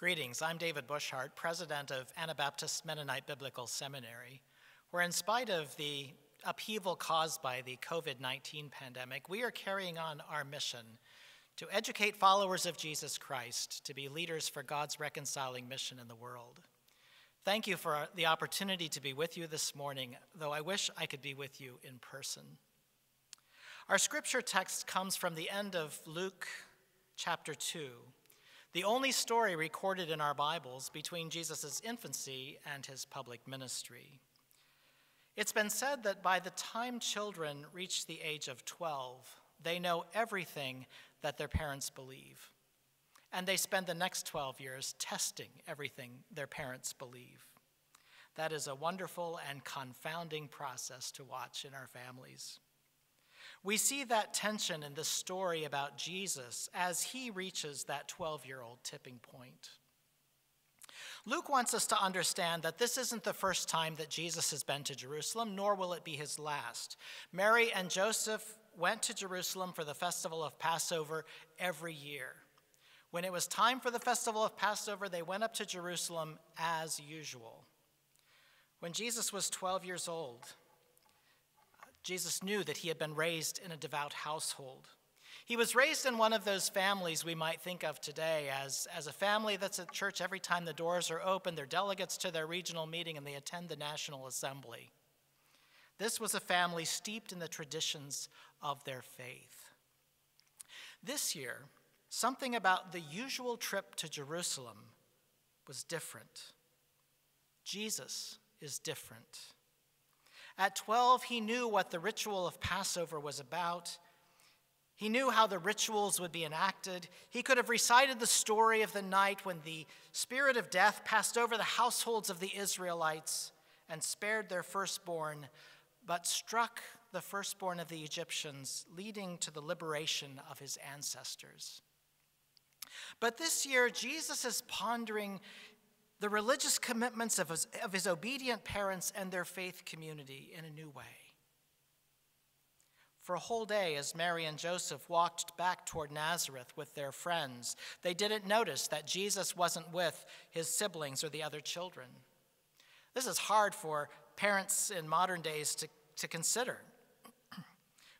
Greetings, I'm David Boshart, president of Anabaptist Mennonite Biblical Seminary, where in spite of the upheaval caused by the COVID-19 pandemic, we are carrying on our mission to educate followers of Jesus Christ to be leaders for God's reconciling mission in the world. Thank you for the opportunity to be with you this morning, though I wish I could be with you in person. Our scripture text comes from the end of Luke chapter 2, the only story recorded in our Bibles between Jesus' infancy and his public ministry. It's been said that by the time children reach the age of 12, they know everything that their parents believe, and they spend the next 12 years testing everything their parents believe. That is a wonderful and confounding process to watch in our families. We see that tension in this story about Jesus as he reaches that 12-year-old tipping point. Luke wants us to understand that this isn't the first time that Jesus has been to Jerusalem, nor will it be his last. Mary and Joseph went to Jerusalem for the festival of Passover every year. When it was time for the festival of Passover, they went up to Jerusalem as usual. When Jesus was 12 years old, Jesus knew that he had been raised in a devout household. He was raised in one of those families we might think of today as a family that's at church every time the doors are open, they're delegates to their regional meeting, and they attend the National Assembly. This was a family steeped in the traditions of their faith. This year, something about the usual trip to Jerusalem was different. Jesus is different. At 12, he knew what the ritual of Passover was about. He knew how the rituals would be enacted. He could have recited the story of the night when the spirit of death passed over the households of the Israelites and spared their firstborn, but struck the firstborn of the Egyptians, leading to the liberation of his ancestors. But this year, Jesus is pondering the religious commitments of his obedient parents and their faith community in a new way. For a whole day, as Mary and Joseph walked back toward Nazareth with their friends, they didn't notice that Jesus wasn't with his siblings or the other children. This is hard for parents in modern days to consider.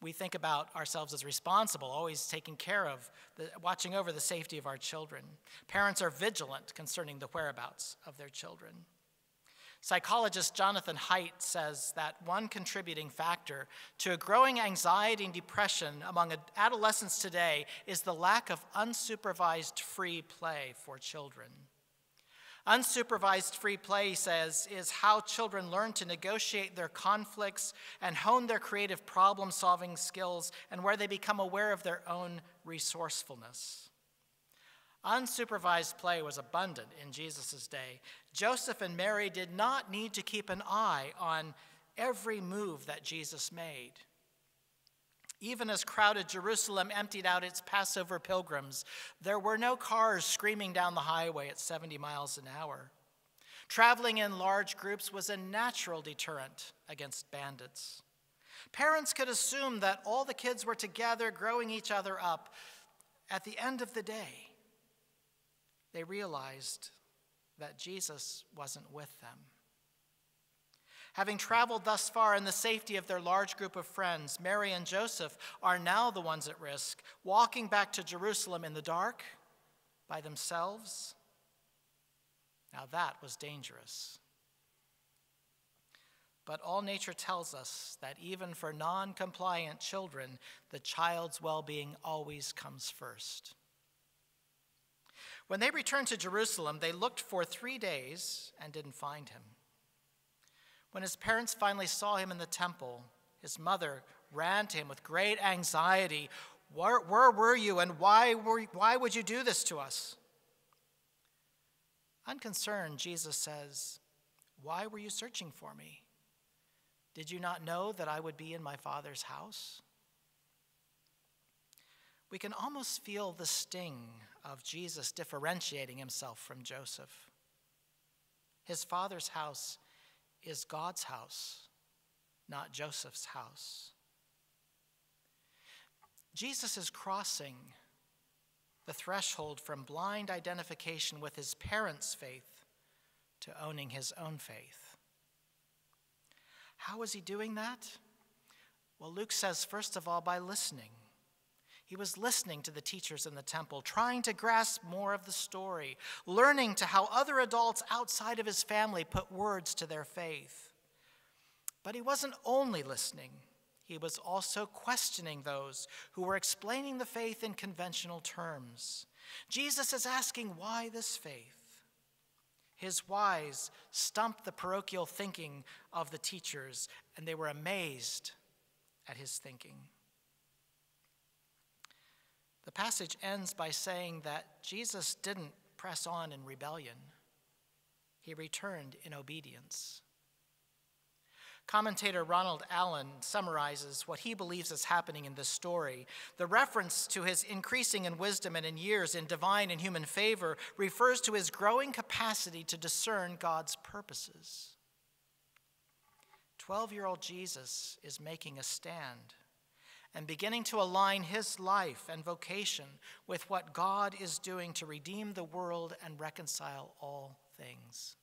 We think about ourselves as responsible, always taking care of, watching over the safety of our children. Parents are vigilant concerning the whereabouts of their children. Psychologist Jonathan Haidt says that one contributing factor to a growing anxiety and depression among adolescents today is the lack of unsupervised free play for children. Unsupervised free play, he says, is how children learn to negotiate their conflicts and hone their creative problem-solving skills, and where they become aware of their own resourcefulness. Unsupervised play was abundant in Jesus' day. Joseph and Mary did not need to keep an eye on every move that Jesus made. Even as crowded Jerusalem emptied out its Passover pilgrims, there were no cars screaming down the highway at 70 miles an hour. Traveling in large groups was a natural deterrent against bandits. Parents could assume that all the kids were together, growing each other up. At the end of the day, they realized that Jesus wasn't with them. Having traveled thus far in the safety of their large group of friends, Mary and Joseph are now the ones at risk, walking back to Jerusalem in the dark by themselves. Now that was dangerous. But all nature tells us that even for non-compliant children, the child's well-being always comes first. When they returned to Jerusalem, they looked for 3 days and didn't find him. When his parents finally saw him in the temple, his mother ran to him with great anxiety. Where were you, and why would you do this to us? Unconcerned, Jesus says, "Why were you searching for me? Did you not know that I would be in my Father's house?" We can almost feel the sting of Jesus differentiating himself from Joseph. His Father's house is God's house, not Joseph's house. Jesus is crossing the the threshold from blind identification with his parents' faith to owning his own faith. How was he doing that? Well, Luke says, first of all, by listening. He was listening to the teachers in the temple, trying to grasp more of the story, learning to how other adults outside of his family put words to their faith. But he wasn't only listening. He was also questioning those who were explaining the faith in conventional terms. Jesus is asking, why this faith? His whys stumped the parochial thinking of the teachers, and they were amazed at his thinking. The passage ends by saying that Jesus didn't press on in rebellion. He returned in obedience. Commentator Ronald Allen summarizes what he believes is happening in this story. The reference to his increasing in wisdom and in years in divine and human favor refers to his growing capacity to discern God's purposes. 12-year-old Jesus is making a stand and beginning to align his life and vocation with what God is doing to redeem the world and reconcile all things.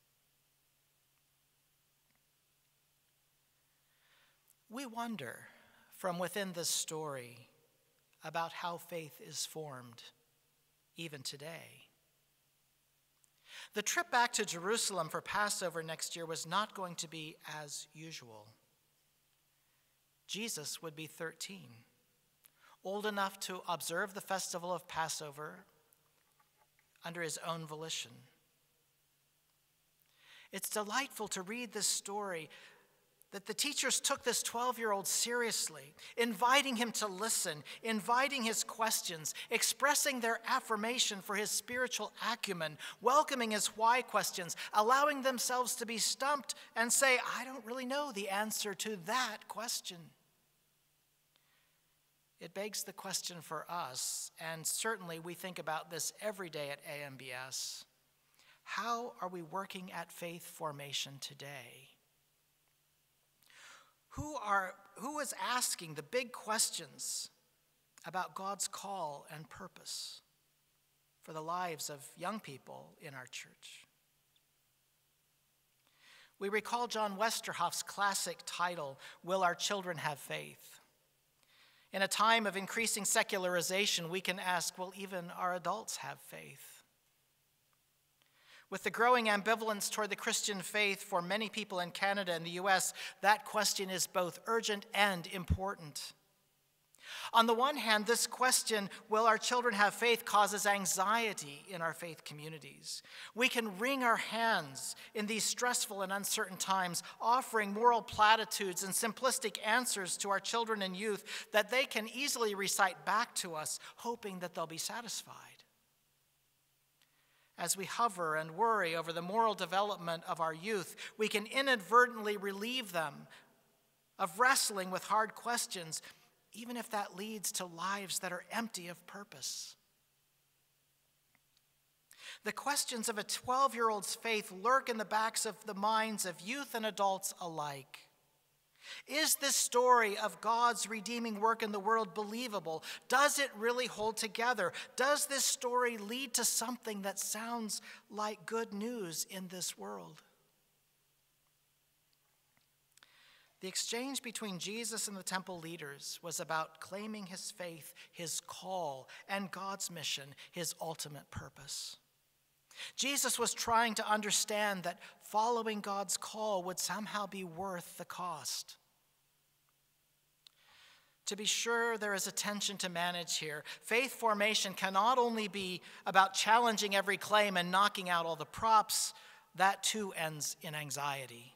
We wonder from within this story about how faith is formed, even today. The trip back to Jerusalem for Passover next year was not going to be as usual. Jesus would be 13, old enough to observe the festival of Passover under his own volition. It's delightful to read this story that the teachers took this 12-year-old seriously, inviting him to listen, inviting his questions, expressing their affirmation for his spiritual acumen, welcoming his why questions, allowing themselves to be stumped and say, I don't really know the answer to that question. It begs the question for us, and certainly we think about this every day at AMBS. How are we working at faith formation today? Who is asking the big questions about God's call and purpose for the lives of young people in our church? We recall John Westerhoff's classic title, Will Our Children Have Faith? In a time of increasing secularization, we can ask, will even our adults have faith? With the growing ambivalence toward the Christian faith for many people in Canada and the U.S., that question is both urgent and important. On the one hand, this question, will our children have faith, causes anxiety in our faith communities. We can wring our hands in these stressful and uncertain times, offering moral platitudes and simplistic answers to our children and youth that they can easily recite back to us, hoping that they'll be satisfied. As we hover and worry over the moral development of our youth, we can inadvertently relieve them of wrestling with hard questions, even if that leads to lives that are empty of purpose. The questions of a 12-year-old's faith lurk in the backs of the minds of youth and adults alike. Is this story of God's redeeming work in the world believable? Does it really hold together? Does this story lead to something that sounds like good news in this world? The exchange between Jesus and the temple leaders was about claiming his faith, his call, and God's mission, his ultimate purpose. Jesus was trying to understand that following God's call would somehow be worth the cost. To be sure, there is a tension to manage here. Faith formation can not only be about challenging every claim and knocking out all the props, that too ends in anxiety.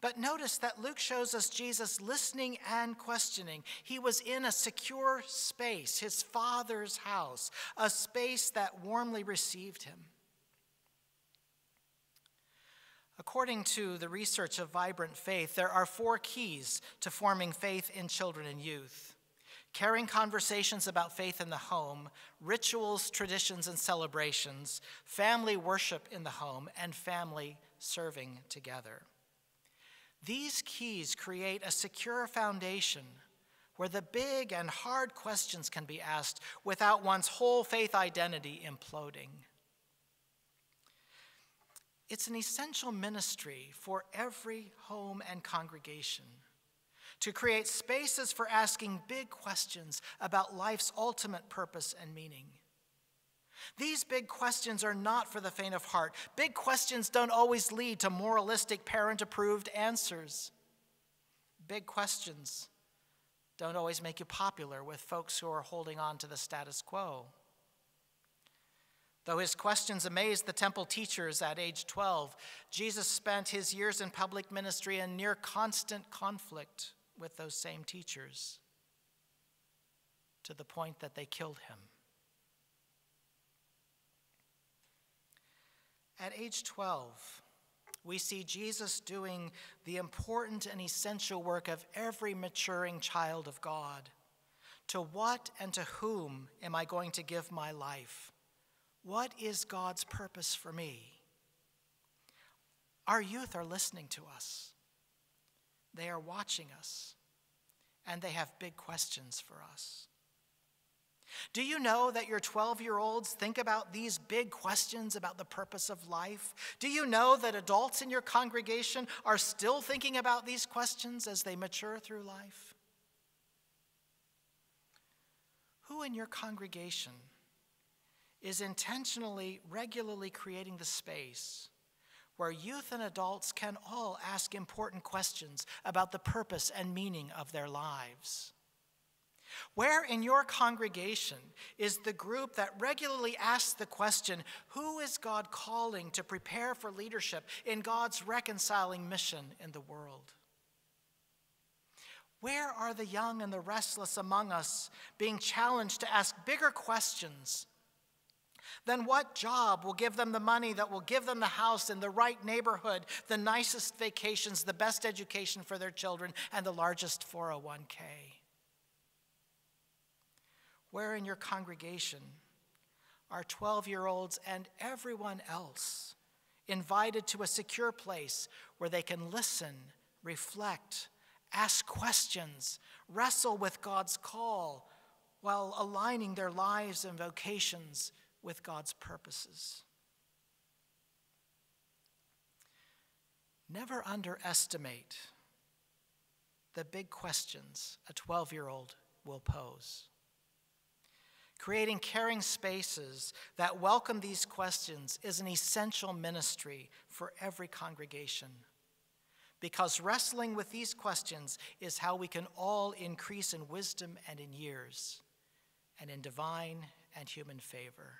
But notice that Luke shows us Jesus listening and questioning. He was in a secure space, his Father's house, a space that warmly received him. According to the research of Vibrant Faith, there are 4 keys to forming faith in children and youth: caring conversations about faith in the home, rituals, traditions, and celebrations, family worship in the home, and family serving together. These keys create a secure foundation where the big and hard questions can be asked without one's whole faith identity imploding. It's an essential ministry for every home and congregation to create spaces for asking big questions about life's ultimate purpose and meaning. These big questions are not for the faint of heart. Big questions don't always lead to moralistic, parent-approved answers. Big questions don't always make you popular with folks who are holding on to the status quo. Though his questions amazed the temple teachers at age 12, Jesus spent his years in public ministry in near constant conflict with those same teachers, to the point that they killed him. At age 12, we see Jesus doing the important and essential work of every maturing child of God. To what and to whom am I going to give my life? What is God's purpose for me? Our youth are listening to us. They are watching us, and they have big questions for us. Do you know that your 12-year-olds think about these big questions about the purpose of life? Do you know that adults in your congregation are still thinking about these questions as they mature through life? Who in your congregation is intentionally, regularly creating the space where youth and adults can all ask important questions about the purpose and meaning of their lives? Where in your congregation is the group that regularly asks the question, who is God calling to prepare for leadership in God's reconciling mission in the world? Where are the young and the restless among us being challenged to ask bigger questions than what job will give them the money that will give them the house in the right neighborhood, the nicest vacations, the best education for their children, and the largest 401k? Where in your congregation are 12-year-olds and everyone else invited to a secure place where they can listen, reflect, ask questions, wrestle with God's call while aligning their lives and vocations with God's purposes? Never underestimate the big questions a 12-year-old will pose. Creating caring spaces that welcome these questions is an essential ministry for every congregation, because wrestling with these questions is how we can all increase in wisdom and in years, and in divine and human favor.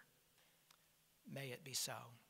May it be so.